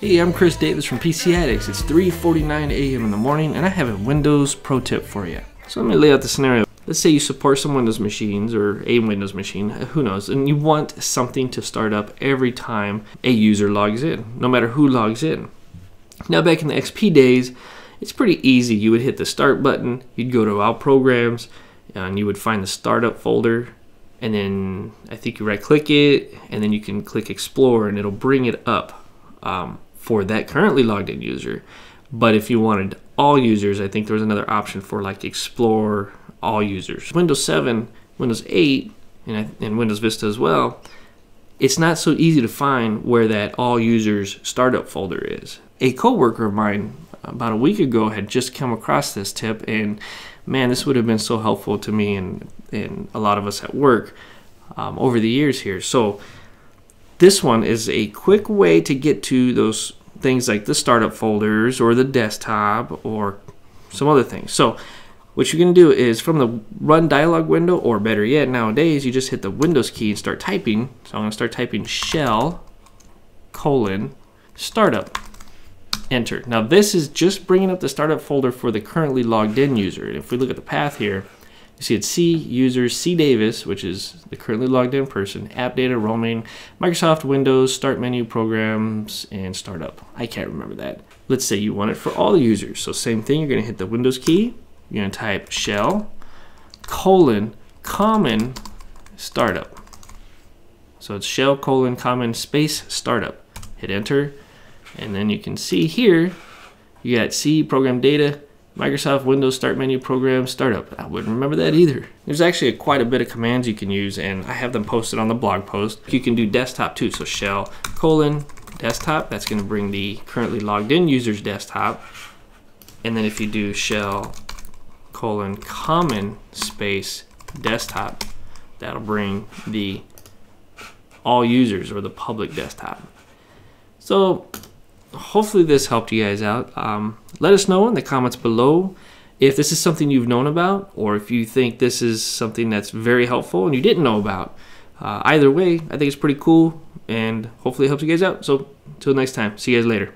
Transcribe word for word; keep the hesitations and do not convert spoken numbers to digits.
Hey, I'm Chris Davis from P C Addicts. It's three forty-nine a m in the morning and I have a Windows pro tip for you. So let me lay out the scenario. Let's say you support some Windows machines or a Windows machine, who knows, and you want something to start up every time a user logs in, no matter who logs in. Now back in the X P days, it's pretty easy. You would hit the start button, you'd go to all programs, and you would find the startup folder, and then I think you right click it, and then you can click explore and it'll bring it up. Um, for that currently logged in user. But if you wanted all users, I think there was another option for like explore all users. Windows seven, Windows eight, and, and Windows Vista as well, it's not so easy to find where that all users startup folder is. A coworker of mine about a week ago had just come across this tip, and man, this would have been so helpful to me and, and a lot of us at work um, over the years here. So this one is a quick way to get to those things like the startup folders or the desktop or some other things. So what you're going to do is from the run dialog window, or better yet nowadays, you just hit the Windows key and start typing. So I'm going to start typing shell colon startup. Enter. Now this is just bringing up the startup folder for the currently logged in user. And if we look at the path here, you see it's C, user, C Davis, which is the currently logged in person, app data, roaming, Microsoft, Windows, start menu, programs, and startup. I can't remember that. Let's say you want it for all the users. So same thing, you're gonna hit the Windows key, you're gonna type shell, colon, common, startup. So it's shell, colon, common, space, startup. Hit enter, and then you can see here, you got C, program data, Microsoft, Windows, start menu, program, startup. I wouldn't remember that either. There's actually quite a bit of commands you can use, and I have them posted on the blog post. You can do desktop too, so shell colon desktop, that's gonna bring the currently logged in user's desktop. And then if you do shell colon common space desktop, that'll bring the all users or the public desktop. So hopefully this helped you guys out. Um, let us know in the comments below if this is something you've known about, or if you think this is something that's very helpful and you didn't know about. Uh, either way, I think it's pretty cool and hopefully it helps you guys out. So until next time, see you guys later.